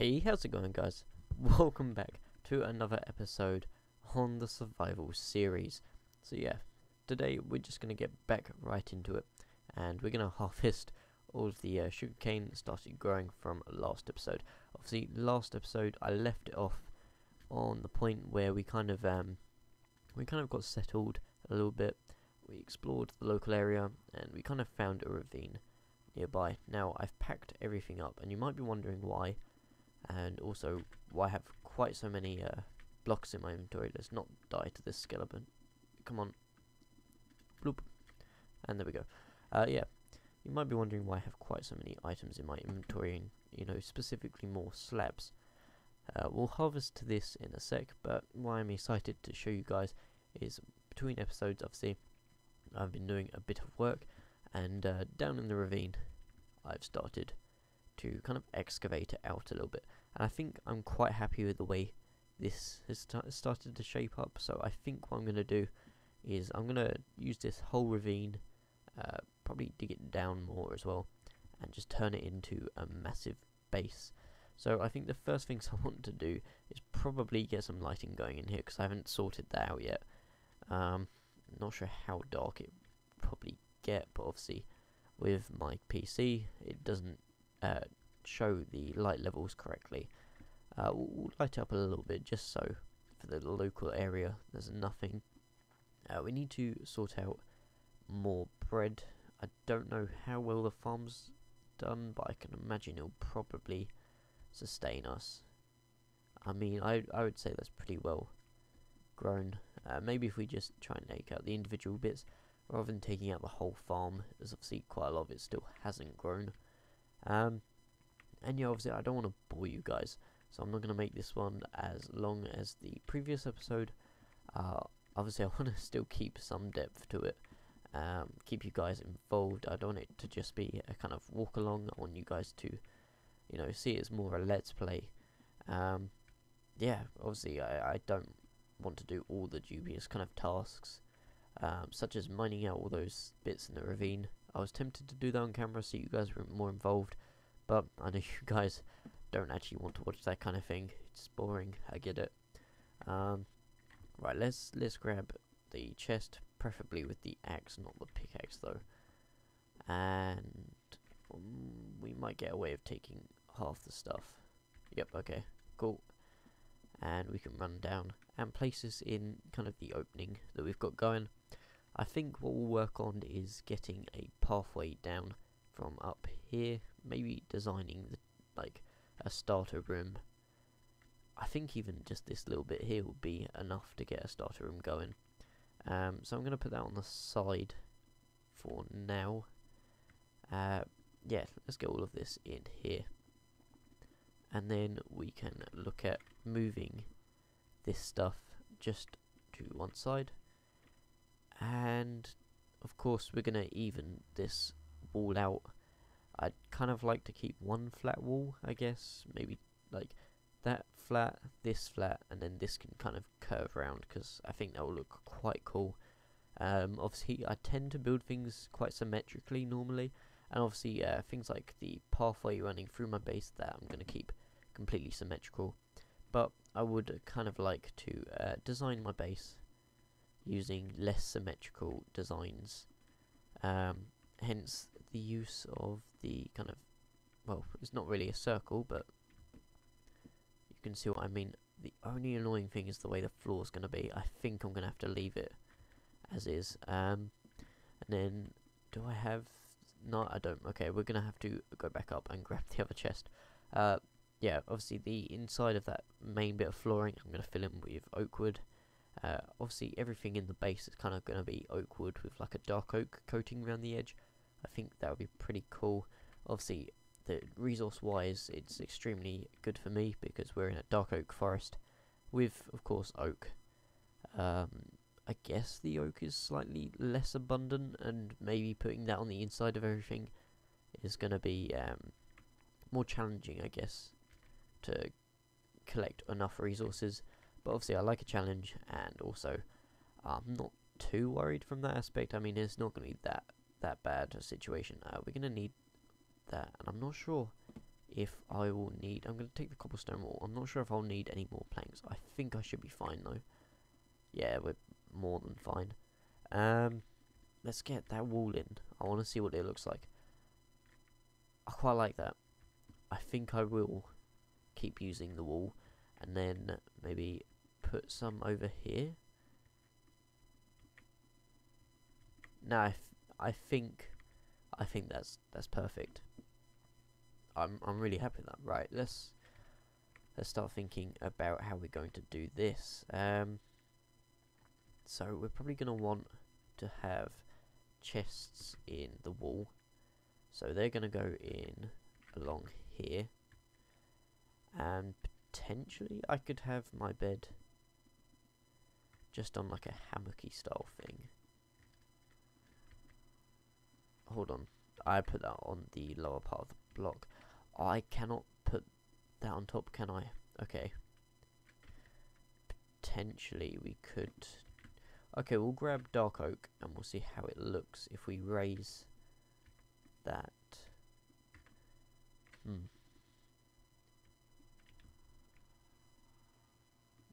Hey, how's it going, guys? Welcome back to another episode on the survival series. So yeah, today we're just going to get back right into it, and we're going to harvest all of the sugarcane that started growing from last episode. Obviously, last episode I left it off on the point where we kind of got settled a little bit. We explored the local area, and we kind of found a ravine nearby. Now, I've packed everything up, and you might be wondering why. And also, why I have quite so many blocks in my inventory. Let's not die to this skeleton. Come on. Bloop. And there we go. Yeah, you might be wondering why I have quite so many items in my inventory, and, you know, specifically more slabs. We'll harvest this in a sec, but why I'm excited to show you guys is between episodes, obviously, I've been doing a bit of work, and down in the ravine, I've started to kind of excavate it out a little bit, and I think I'm quite happy with the way this has started to shape up. So I think what I'm going to do is I'm going to use this whole ravine, probably dig it down more as well, and just turn it into a massive base. So I think the first things I want to do is probably get some lighting going in here, because I haven't sorted that out yet. Not sure how dark it probably get, but obviously with my PC it doesn't show the light levels correctly. We'll light up a little bit just so for the local area there's nothing. We need to sort out more bread. I don't know how well the farm's done, but I can imagine it'll probably sustain us. I mean, I would say that's pretty well grown. Maybe if we just try and take out the individual bits rather than taking out the whole farm, as obviously quite a lot of it still hasn't grown. And yeah, obviously I don't want to bore you guys, so I'm not going to make this one as long as the previous episode. Obviously I want to still keep some depth to it, keep you guys involved. I don't want it to just be a kind of walk along. I want you guys to, you know, see it's more a let's play. Yeah, obviously I don't want to do all the dubious kind of tasks, such as mining out all those bits in the ravine. I was tempted to do that on camera so you guys were more involved, but I know you guys don't actually want to watch that kind of thing. It's boring, I get it. Right, let's grab the chest, preferably with the axe, not the pickaxe though. And we might get away with taking half the stuff. Yep, okay, cool. And we can run down and place this in kind of the opening that we've got going. I think what we'll work on is getting a pathway down from up here, maybe designing like a starter room. I think even just this little bit here will be enough to get a starter room going. So I'm going to put that on the side for now. Yeah, let's get all of this in here. And then we can look at moving this stuff just to one side. And of course we're going to even this wall out. I'd kind of like to keep one flat wall, I guess. Maybe like that flat, and then this can kind of curve around, because I think that will look quite cool. Obviously I tend to build things quite symmetrically normally, and obviously things like the pathway running through my base, that I'm going to keep completely symmetrical. But I would kind of like to design my base using less symmetrical designs, hence the use of the kind of, well, it's not really a circle, but you can see what I mean. The only annoying thing is the way the floor is going to be. I think I'm going to have to leave it as is. And then, do I have, no I don't, okay, we're going to have to go back up and grab the other chest. Yeah, obviously the inside of that main bit of flooring I'm going to fill in with oak wood. Obviously everything in the base is kind of going to be oak wood with like a dark oak coating around the edge. I think that would be pretty cool. Obviously the resource wise it's extremely good for me, because we're in a dark oak forest with of course oak. I guess the oak is slightly less abundant, and maybe putting that on the inside of everything is going to be more challenging, I guess, to collect enough resources. But obviously I like a challenge, and also I'm not too worried from that aspect. I mean, it's not going to be that bad a situation. We're going to need that, and I'm not sure if I will need. I'm going to take the cobblestone wall. I'm not sure if I'll need any more planks. I think I should be fine though. Yeah, we're more than fine. Let's get that wall in. I want to see what it looks like. I quite like that. I think I will keep using the wall, and then maybe put some over here. Now I think that's perfect. I'm really happy with that. Right, let's start thinking about how we're going to do this. So we're probably going to want to have chests in the wall, so they're going to go in along here, and potentially I could have my bed just on like a hammocky style thing. Hold on, I put that on the lower part of the block. I cannot put that on top, can I? Okay. Potentially we could... Okay, we'll grab dark oak and we'll see how it looks if we raise that.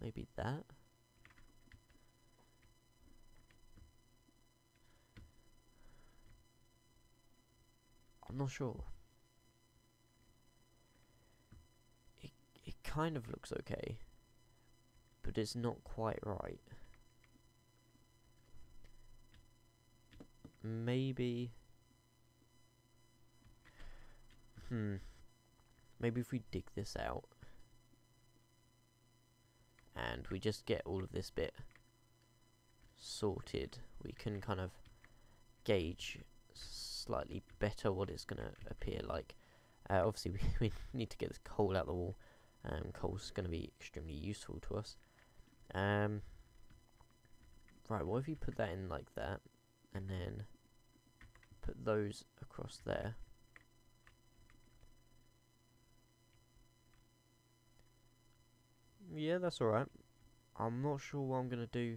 Maybe that. I'm not sure. It kind of looks okay, but it's not quite right. Maybe. Maybe if we dig this out and we just get all of this bit sorted, we can kind of gauge slightly better what it's going to appear like. Obviously we need to get this coal out the wall, and coal's going to be extremely useful to us. Right, what if you put that in like that, and then put those across there. Yeah, that's alright. I'm not sure what I'm going to do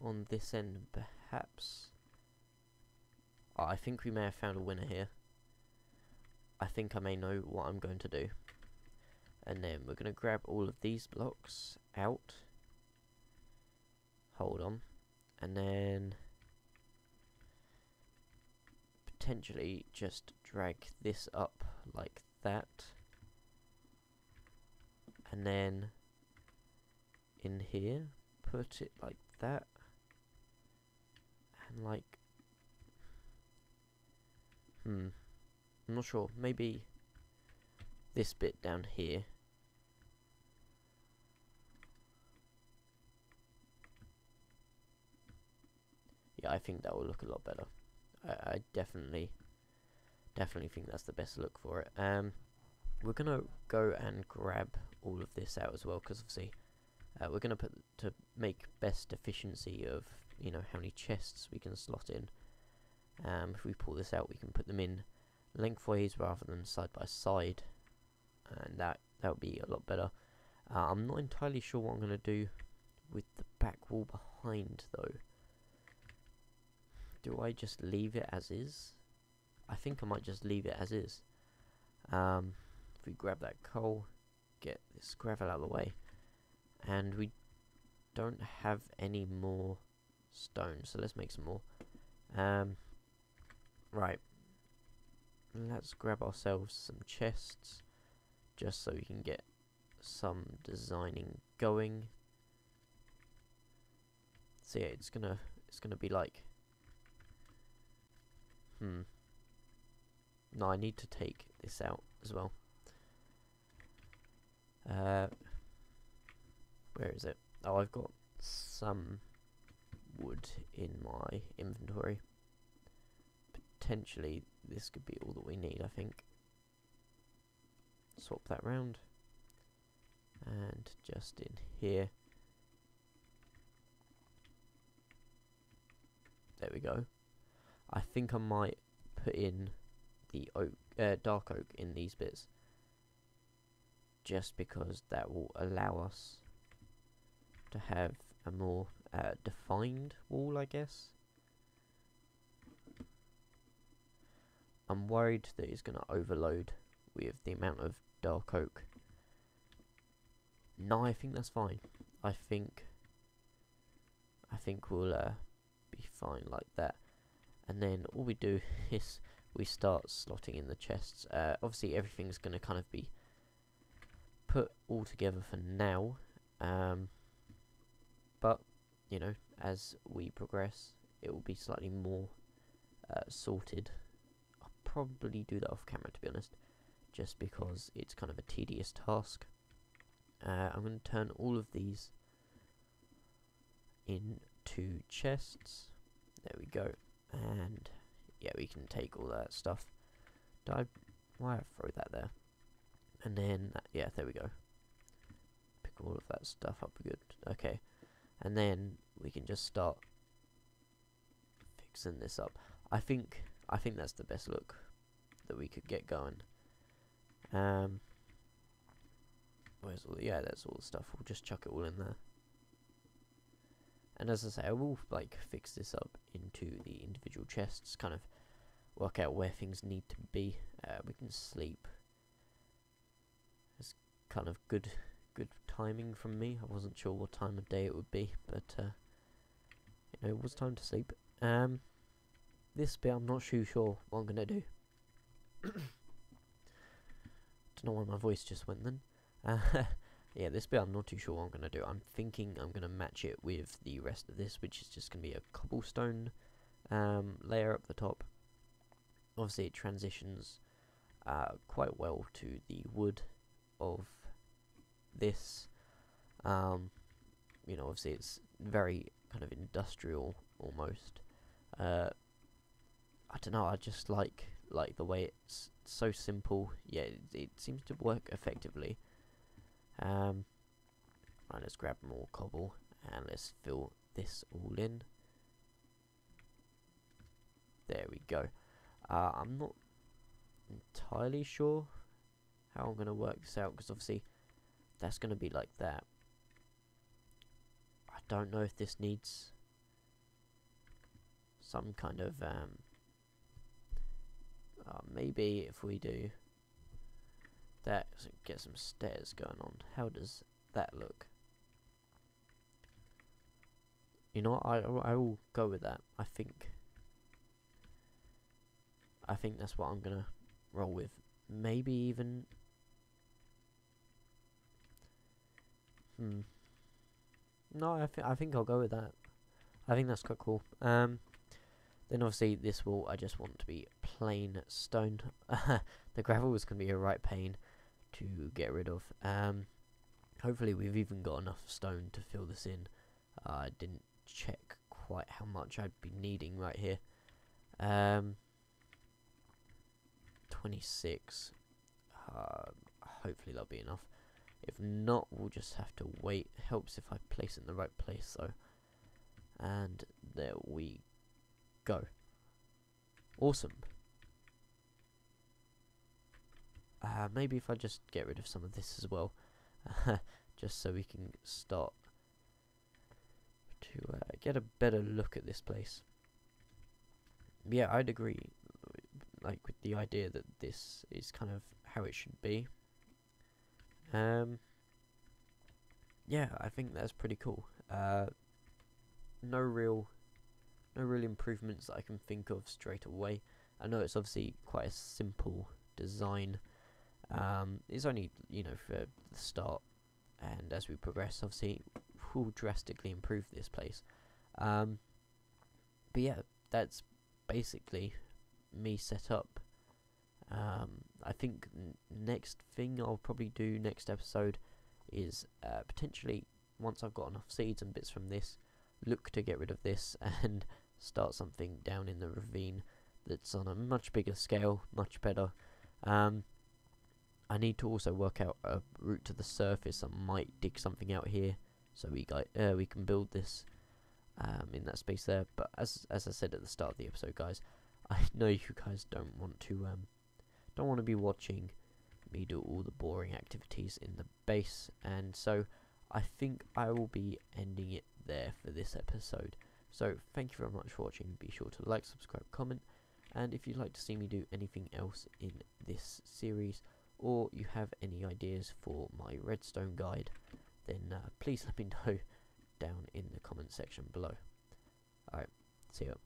on this end, perhaps. Oh, I think we may have found a winner here. I think I may know what I'm going to do. And then we're going to grab all of these blocks out. Hold on. And then... potentially just drag this up like that, and then in here put it like that, and like I'm not sure, maybe this bit down here. Yeah, I think that will look a lot better. I definitely think that's the best look for it. We're gonna go and grab all of this out as well, because obviously we're gonna put to make best efficiency of, you know, how many chests we can slot in. If we pull this out, we can put them in lengthways rather than side by side, and that would be a lot better. I'm not entirely sure what I'm gonna do with the back wall behind though. Do I just leave it as is? I think I might just leave it as is. If we grab that coal, get this gravel out of the way, and we don't have any more stone, so let's make some more. Right, let's grab ourselves some chests, just so we can get some designing going. So yeah, it's gonna be like... No, I need to take this out as well. Where is it? Oh, I've got some wood in my inventory. Potentially, this could be all that we need, I think. Swap that round. And just in here. There we go. I think I might put in the oak, dark oak in these bits, just because that will allow us to have a more defined wall, I guess. I'm worried that it's going to overload with the amount of dark oak. No, I think that's fine. I think we'll be fine like that. And then all we do is we start slotting in the chests. Obviously everything's going to kind of be put all together for now. But, you know, as we progress, it will be slightly more sorted. I'll probably do that off camera, to be honest, just because it's kind of a tedious task. I'm going to turn all of these into chests. There we go. And, yeah, we can take all that stuff. Why did I throw that there? And then, yeah, there we go. Pick all of that stuff up, good. Okay. And then we can just start fixing this up. I think that's the best look that we could get going. Where's all the, yeah, that's all the stuff. We'll just chuck it all in there. And as I say, I will like fix this up into the individual chests, kind of work out where things need to be. We can sleep. It's kind of good timing from me. I wasn't sure what time of day it would be, but you know, it was time to sleep. This bit I'm not too sure what I'm gonna do. Don't know why my voice just went then. Yeah, this bit I'm not too sure what I'm gonna do. I'm thinking I'm gonna match it with the rest of this, which is just gonna be a cobblestone layer up the top. Obviously it transitions quite well to the wood of this. You know, obviously it's very kind of industrial almost. I don't know, I just like the way it's so simple, yeah, it seems to work effectively. Right, let's grab more cobble and let's fill this all in. There we go. I'm not entirely sure how I'm going to work this out, because obviously that's going to be like that. I don't know if this needs some kind of maybe if we do that, get some stairs going on. How does that look? You know what, I will go with that. I think that's what I'm gonna roll with. Maybe even no, I think I'll go with that. I think that's quite cool. Then obviously this wall, I just want to be plain stone. The gravel is going to be a right pain to get rid of. Hopefully we've even got enough stone to fill this in. I didn't check quite how much I'd be needing right here. 26. Hopefully that'll be enough. If not, we'll just have to wait. Helps if I place it in the right place though. And there we go. Awesome. Maybe if I just get rid of some of this as well, just so we can start to get a better look at this place. Yeah, I'd agree, like, with the idea that this is kind of how it should be. Yeah, I think that's pretty cool. No real improvements that I can think of straight away. I know it's obviously quite a simple design. It's only, you know, for the start, and as we progress, obviously, we'll drastically improve this place. But yeah, that's basically me set up. I think next thing I'll probably do next episode is potentially, once I've got enough seeds and bits from this, look to get rid of this and start something down in the ravine that's on a much bigger scale, much better. I need to also work out a route to the surface. I might dig something out here so we can build this in that space there. But as I said at the start of the episode, guys, I know you guys don't want to be watching me do all the boring activities in the base, and so I think I will be ending it there for this episode. So thank you very much for watching. Be sure to like, subscribe, comment, and if you'd like to see me do anything else in this series, or you have any ideas for my redstone guide, then please let me know down in the comment section below. Alright, see you.